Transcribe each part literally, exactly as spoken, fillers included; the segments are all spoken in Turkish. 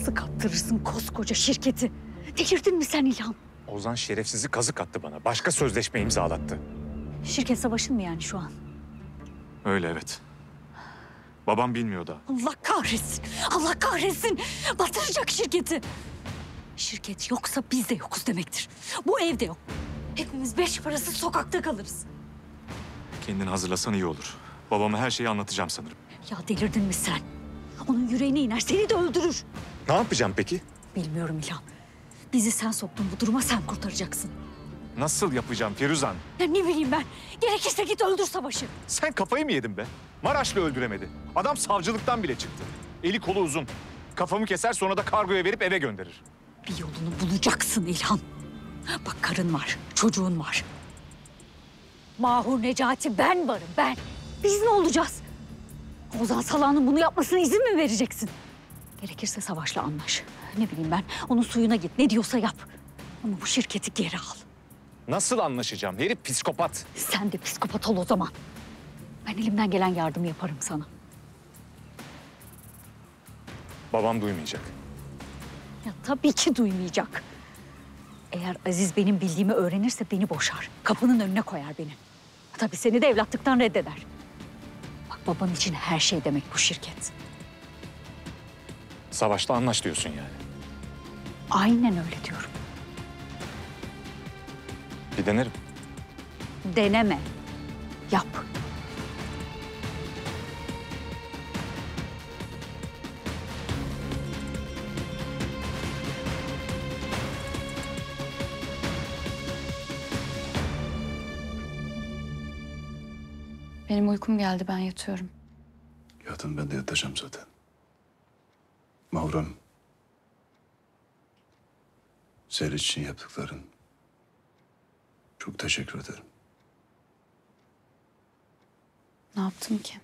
Nasıl kaptırırsın koskoca şirketi? Delirdin mi sen İlhan? Ozan şerefsizi kazık attı bana. Başka sözleşme imzalattı. Şirket savaşın mı yani şu an? Öyle evet. Babam bilmiyor da. Allah kahretsin. Allah kahretsin. Batıracak şirketi. Şirket yoksa biz de yokuz demektir. Bu evde yok. Hepimiz beş parası sokakta kalırız. Kendini hazırlasan iyi olur. Babama her şeyi anlatacağım sanırım. Ya delirdin mi sen? Onun yüreğine iner, seni de öldürür. Ne yapacağım peki? Bilmiyorum İlhan. Bizi sen soktun bu duruma, sen kurtaracaksın. Nasıl yapacağım Firuzan? Ya ne bileyim ben. Gerekirse git öldür Savaş'ı. Sen kafayı mı yedin be? Maraşlı öldüremedi. Adam savcılıktan bile çıktı. Eli kolu uzun. Kafamı keser sonra da kargoya verip eve gönderir. Bir yolunu bulacaksın İlhan. Bak karın var, çocuğun var. Mahur Necati ben varım, ben. Biz ne olacağız? Ozan Salan'ın bunu yapmasına izin mi vereceksin? Gerekirse Savaş'la anlaş. Ne bileyim ben, onun suyuna git, ne diyorsa yap. Ama bu şirketi geri al. Nasıl anlaşacağım? Herif psikopat. Sen de psikopat ol o zaman. Ben elimden gelen yardımı yaparım sana. Babam duymayacak. Ya tabii ki duymayacak. Eğer Aziz benim bildiğimi öğrenirse beni boşar. Kapının önüne koyar beni. Tabii seni de evlatlıktan reddeder. Bak baban için her şey demek bu şirket. Savaş'la anlaş diyorsun yani. Aynen öyle diyorum. Bir denerim. Deneme. Yap. Benim uykum geldi, ben yatıyorum. Yatın, ben de yatacağım zaten. Mahur Hanım, Zeliş için yaptıkların çok teşekkür ederim. Ne yaptım ki?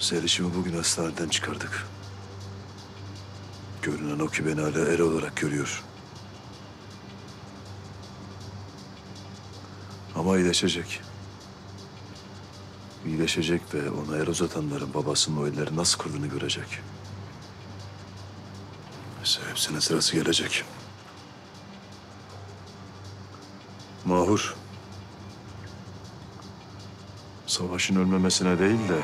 Zeliş'imi bugün hastaneden çıkardık. Görünen o ki beni hala er olarak görüyor. Ama iyileşecek. İyileşecek ve ona el uzatanların babasının o elleri nasıl kırdığını görecek. Neyse, hepsinin sırası gelecek. Mahur. Savaş'ın ölmemesine değil de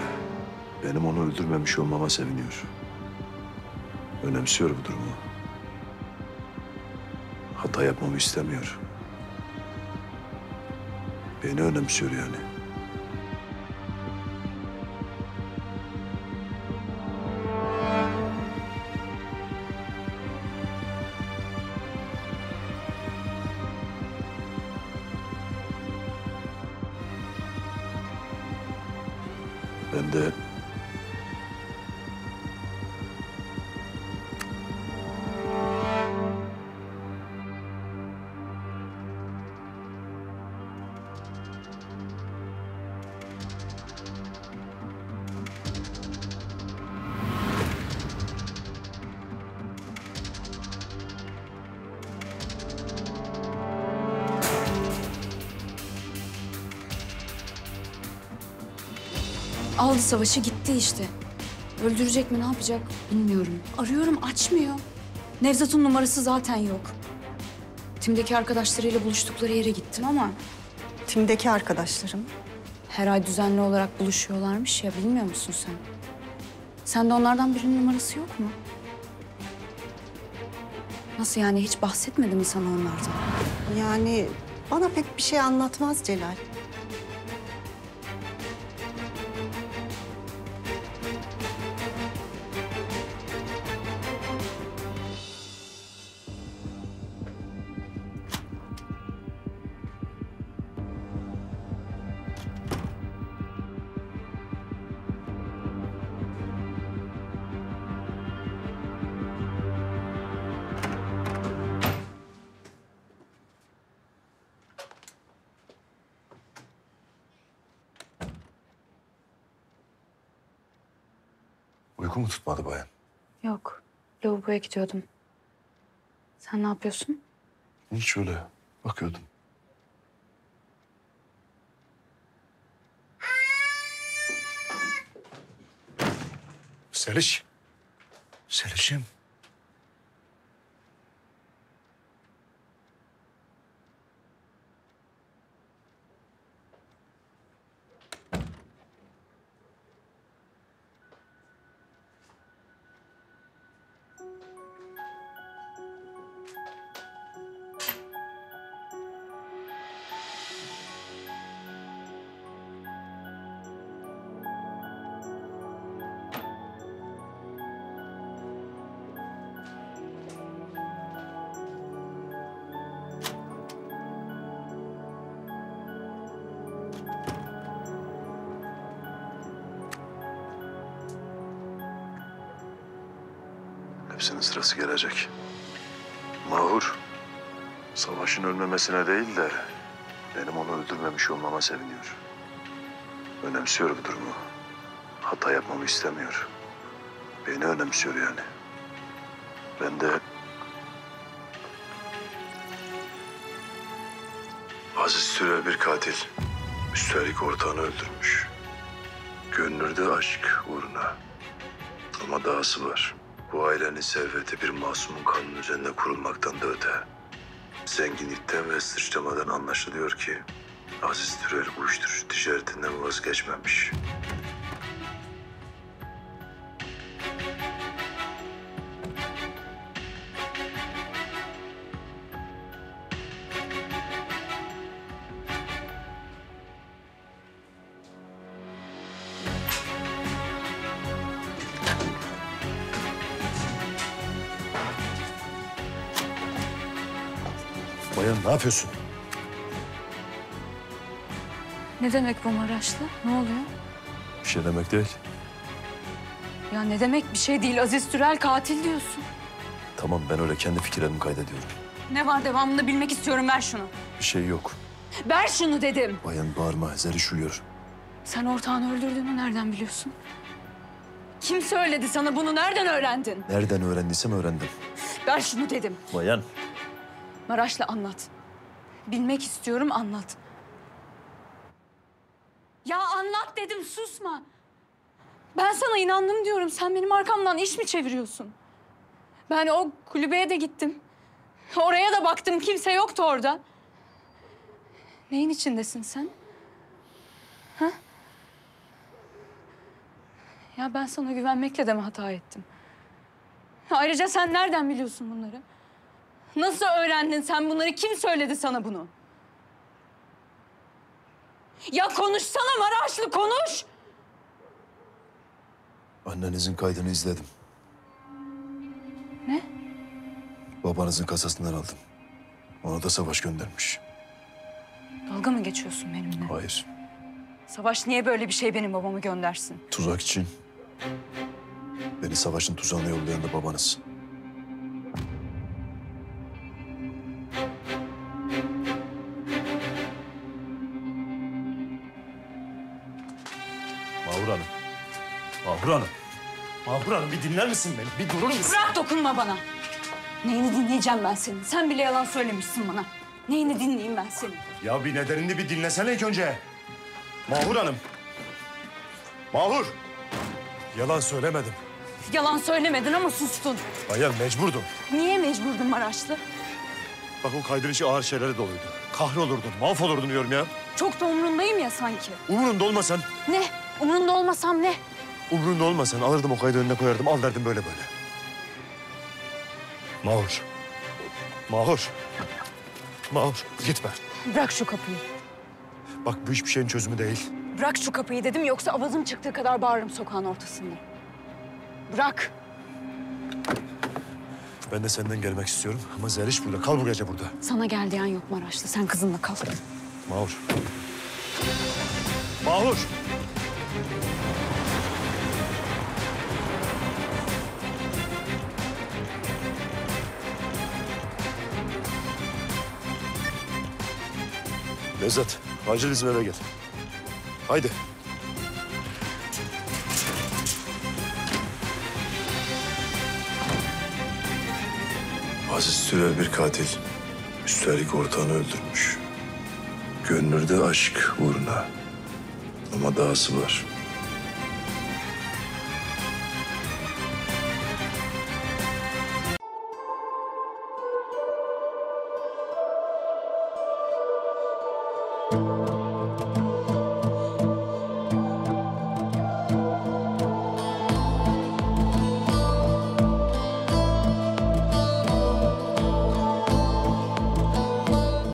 benim onu öldürmemiş olmama seviniyor. Önemsiyor bu durumu. Hata yapmamı istemiyor. Beni önemsiyor yani. Ben de aldı Savaş'ı gitti işte. Öldürecek mi, ne yapacak bilmiyorum. Arıyorum, açmıyor. Nevzat'ın numarası zaten yok. Tim'deki arkadaşlarıyla buluştukları yere gittim ama... Tim'deki arkadaşlarım? Her ay düzenli olarak buluşuyorlarmış ya, bilmiyor musun sen? Sende onlardan birinin numarası yok mu? Nasıl yani, hiç bahsetmedi mi sana onlardan? Yani bana pek bir şey anlatmaz Celal. Uyku mu tutmadı bayan? Yok. Lavaboya gidiyordum. Sen ne yapıyorsun? Hiç öyle. Bakıyordum. Zeliş. Zeliş'im. Hepsinin sırası gelecek. Mahur, Savaş'ın ölmemesine değil de benim onu öldürmemiş olmama seviniyor. Önemsiyor bu durumu. Hata yapmamı istemiyor. Beni önemsiyor yani. Ben de... Aziz Türel bir katil. Üstelik ortağını öldürmüş. Gönlünde aşk uğruna. Ama dahası var. Bu ailenin serveti bir masumun kanının üzerine kurulmaktan da öte. Zenginlikten ve sıçramadan anlaşılıyor ki Aziz Türel uyuşturucu ticaretinden vazgeçmemiş. Bayan ne yapıyorsun? Ne demek bu Maraşlı? Ne oluyor? Bir şey demek değil. Ya ne demek bir şey değil? Aziz Türel katil diyorsun. Tamam ben öyle kendi fikirlerimi kaydediyorum. Ne var devamını bilmek istiyorum, ver şunu. Bir şey yok. Ver şunu dedim. Bayan bağırma, Zeliş uyuyor. Sen ortağını öldürdüğünü nereden biliyorsun? Kim söyledi sana bunu, nereden öğrendin? Nereden öğrendiysem öğrendim. Ver şunu dedim. Bayan. Maraşlı anlat. Bilmek istiyorum, anlat. Ya anlat dedim, susma. Ben sana inandım diyorum. Sen benim arkamdan iş mi çeviriyorsun? Ben o kulübeye de gittim. Oraya da baktım, kimse yoktu orada. Neyin içindesin sen? Ha? Ya ben sana güvenmekle de mi hata ettim? Ayrıca sen nereden biliyorsun bunları? Nasıl öğrendin sen bunları? Kim söyledi sana bunu? Ya konuşsana Maraşlı, konuş! Annenizin kaydını izledim. Ne? Babanızın kasasından aldım. Ona da Savaş göndermiş. Dalga mı geçiyorsun benimle? Hayır. Savaş niye böyle bir şey benim babamı göndersin? Tuzak için. Beni Savaş'ın tuzağına yollayan da babanız. Mahur Hanım, Mahur Hanım, Mahur Hanım bir dinler misin beni? Bir durur musun? Bırak, dokunma bana. Neyini dinleyeceğim ben senin? Sen bile yalan söylemişsin bana. Neyini dinleyeyim ben senin? Ya bir nedenini bir dinlesene ilk önce. Mahur Hanım. Mahur. Yalan söylemedim. Yalan söylemedin ama sustun. Hayır, mecburdum. Niye mecburdun Maraşlı? Bak o kaydın içi ağır şeylere doluydu. Kahrolurdun, mahvolurdun diyorum ya. Çok da umrundayım ya sanki. Umrunda olmasan. Ne? Umrunda olmasam ne? Umrunda olmasan alırdım o kaydı önüne koyardım, al derdim böyle böyle. Mahur. Mahur. Mahur gitme. Bırak şu kapıyı. Bak bu hiçbir şeyin çözümü değil. Bırak şu kapıyı dedim, yoksa avazım çıktığı kadar bağırırım sokağın ortasında. Bırak. Ben de senden gelmek istiyorum ama Zeliş burada, kal bu gece burada. Sana gel diyen yok Maraşlı, sen kızınla kal. Mahur. Mahur. Nevzat, acil bizim eve gel. Haydi. Aziz Türel bir katil. Üstelik ortağını öldürmüş. Gönlünde aşk uğruna. Ama dahası var.